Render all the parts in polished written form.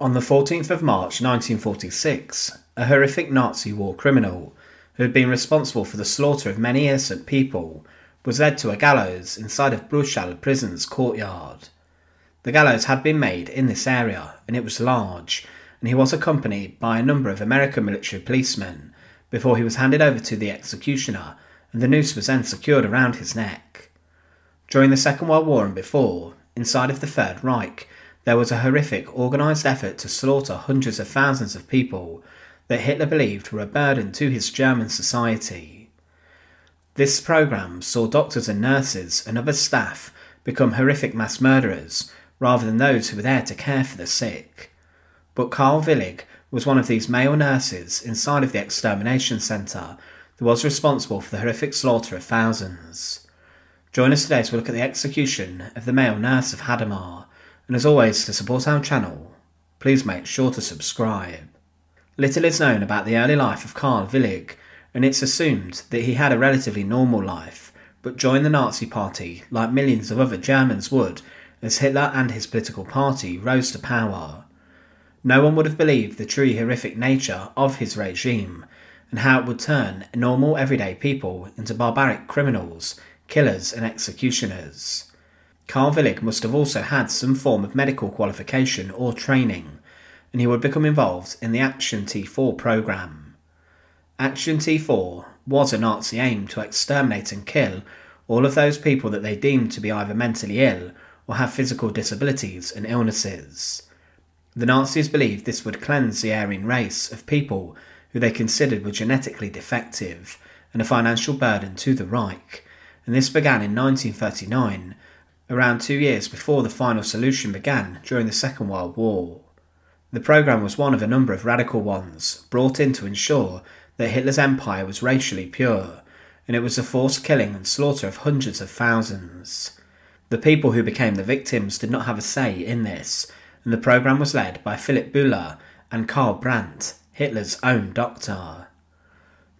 On the 14th of March 1946, a horrific Nazi war criminal, who had been responsible for the slaughter of many innocent people, was led to a gallows inside of Bruchsal prison's courtyard. The gallows had been made in this area, and it was large, and he was accompanied by a number of American military policemen, before he was handed over to the executioner, and the noose was then secured around his neck. During the Second World War and before, inside of the Third Reich, there was a horrific organised effort to slaughter hundreds of thousands of people that Hitler believed were a burden to his German society. This programme saw doctors and nurses and other staff become horrific mass murderers rather than those who were there to care for the sick. But Karl Willig was one of these male nurses inside of the extermination centre that was responsible for the horrific slaughter of thousands. Join us today to look at the execution of the male nurse of Hadamar, and as always, to support our channel, please make sure to subscribe. Little is known about the early life of Karl Willig, and it's assumed that he had a relatively normal life, but joined the Nazi party like millions of other Germans would as Hitler and his political party rose to power. No one would have believed the truly horrific nature of his regime, and how it would turn normal everyday people into barbaric criminals, killers and executioners. Karl Willig must have also had some form of medical qualification or training, and he would become involved in the Action T4 programme. Action T4 was a Nazi aim to exterminate and kill all of those people that they deemed to be either mentally ill or have physical disabilities and illnesses. The Nazis believed this would cleanse the Aryan race of people who they considered were genetically defective and a financial burden to the Reich, and this began in 1939, around 2 years before the final solution began during the Second World War. The programme was one of a number of radical ones brought in to ensure that Hitler's empire was racially pure, and it was the forced killing and slaughter of hundreds of thousands. The people who became the victims did not have a say in this, and the programme was led by Philipp Bouhler and Karl Brandt, Hitler's own doctor.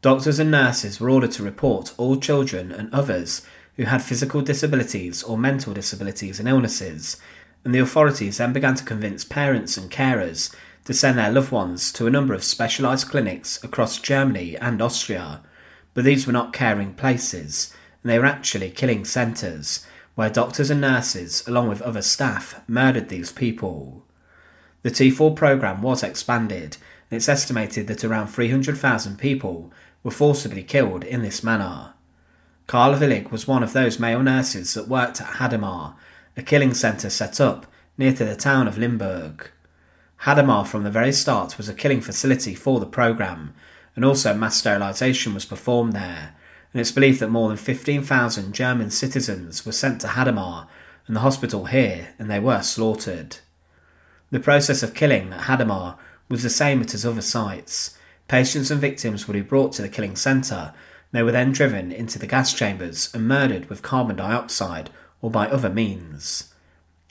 Doctors and nurses were ordered to report all children and others who had physical disabilities or mental disabilities and illnesses, and the authorities then began to convince parents and carers to send their loved ones to a number of specialised clinics across Germany and Austria, but these were not caring places, and they were actually killing centres, where doctors and nurses, along with other staff, murdered these people. The T4 programme was expanded, and it's estimated that around 300,000 people were forcibly killed in this manner. Karl Willig was one of those male nurses that worked at Hadamar, a killing centre set up near to the town of Limburg. Hadamar from the very start was a killing facility for the programme, and also mass sterilisation was performed there, and it's believed that more than 15,000 German citizens were sent to Hadamar and the hospital here, and they were slaughtered. The process of killing at Hadamar was the same as other sites. Patients and victims would be brought to the killing centre, and they were then driven into the gas chambers and murdered with carbon dioxide or by other means.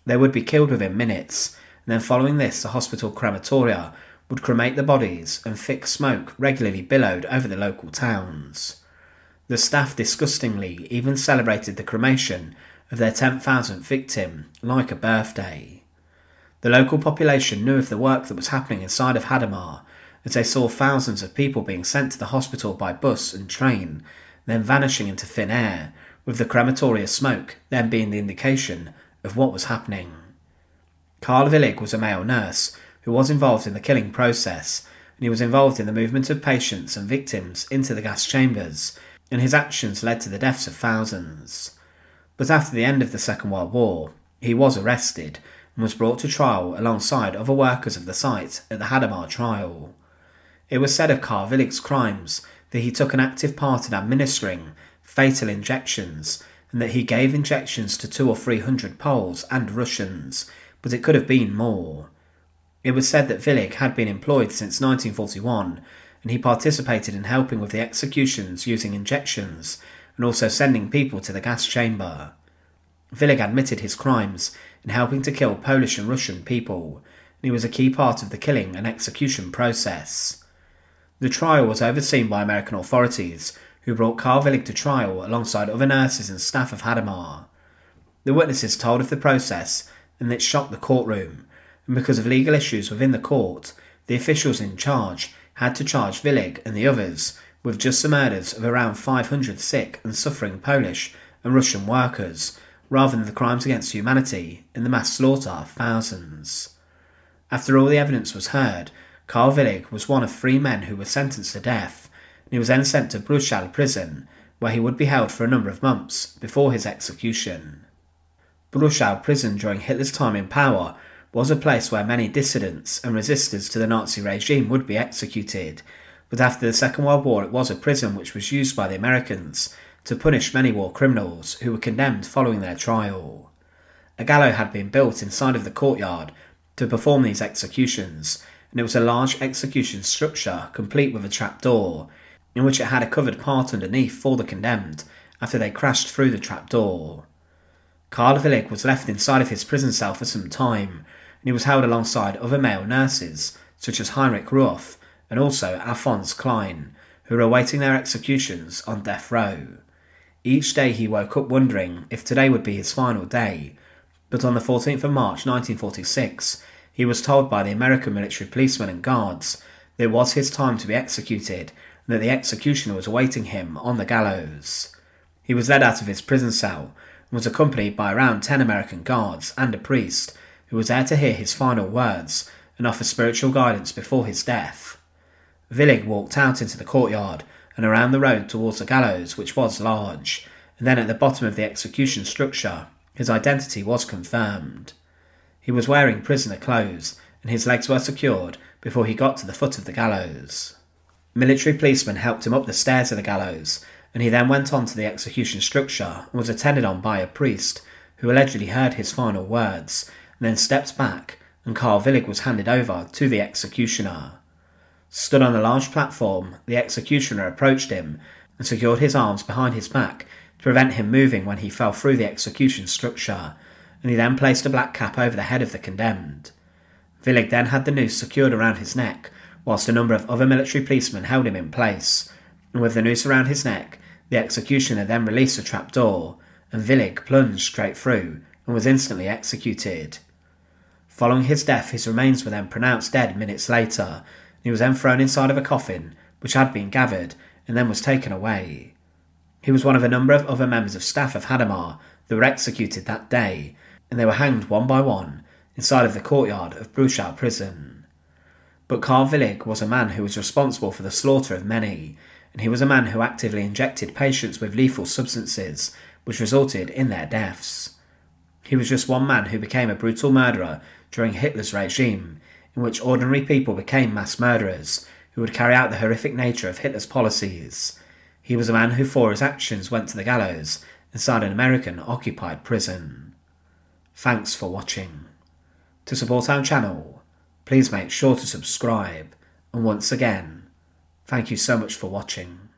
They would be killed within minutes, and then following this the hospital crematoria would cremate the bodies, and thick smoke regularly billowed over the local towns. The staff disgustingly even celebrated the cremation of their 10,000th victim like a birthday. The local population knew of the work that was happening inside of Hadamar, as they saw thousands of people being sent to the hospital by bus and train, then vanishing into thin air, with the crematoria smoke then being the indication of what was happening. Karl Willig was a male nurse who was involved in the killing process, and he was involved in the movement of patients and victims into the gas chambers, and his actions led to the deaths of thousands. But after the end of the Second World War, he was arrested and was brought to trial alongside other workers of the site at the Hadamar trial. It was said of Karl Willig's crimes that he took an active part in administering fatal injections, and that he gave injections to 200 or 300 Poles and Russians, but it could have been more. It was said that Willig had been employed since 1941, and he participated in helping with the executions using injections and also sending people to the gas chamber. Willig admitted his crimes in helping to kill Polish and Russian people, and he was a key part of the killing and execution process. The trial was overseen by American authorities, who brought Karl Willig to trial alongside other nurses and staff of Hadamar. The witnesses told of the process, and it shocked the courtroom, and because of legal issues within the court, the officials in charge had to charge Willig and the others with just the murders of around 500 sick and suffering Polish and Russian workers, rather than the crimes against humanity and the mass slaughter of thousands. After all the evidence was heard, Karl Willig was one of three men who were sentenced to death, and he was then sent to Bruchsal prison, where he would be held for a number of months before his execution. Bruchsal prison during Hitler's time in power was a place where many dissidents and resistors to the Nazi regime would be executed, but after the Second World War it was a prison which was used by the Americans to punish many war criminals who were condemned following their trial. A gallows had been built inside of the courtyard to perform these executions, and it was a large execution structure complete with a trapdoor, in which it had a covered part underneath for the condemned after they crashed through the trapdoor. Karl Willig was left inside of his prison cell for some time, and he was held alongside other male nurses such as Heinrich Roth and also Alphonse Klein, who were awaiting their executions on death row. Each day he woke up wondering if today would be his final day, but on the 14th of March 1946 he was told by the American military policemen and guards that it was his time to be executed and that the executioner was awaiting him on the gallows. He was led out of his prison cell and was accompanied by around 10 American guards and a priest who was there to hear his final words and offer spiritual guidance before his death. Willig walked out into the courtyard and around the road towards the gallows, which was large, and then at the bottom of the execution structure his identity was confirmed. He was wearing prisoner clothes and his legs were secured before he got to the foot of the gallows. Military policemen helped him up the stairs of the gallows, and he then went on to the execution structure and was attended on by a priest who allegedly heard his final words, and then stepped back, and Karl Willig was handed over to the executioner. Stood on a large platform, the executioner approached him and secured his arms behind his back to prevent him moving when he fell through the execution structure, and he then placed a black cap over the head of the condemned. Willig then had the noose secured around his neck, whilst a number of other military policemen held him in place, and with the noose around his neck, the executioner then released a trapdoor, and Willig plunged straight through and was instantly executed. Following his death, his remains were then pronounced dead minutes later, and he was then thrown inside of a coffin which had been gathered and then was taken away. He was one of a number of other members of staff of Hadamar that were executed that day, and they were hanged one by one inside of the courtyard of Bruchsal prison. But Karl Willig was a man who was responsible for the slaughter of many, and he was a man who actively injected patients with lethal substances which resulted in their deaths. He was just one man who became a brutal murderer during Hitler's regime, in which ordinary people became mass murderers who would carry out the horrific nature of Hitler's policies. He was a man who for his actions went to the gallows inside an American occupied prison. Thanks for watching. To support our channel, please make sure to subscribe, and once again, thank you so much for watching.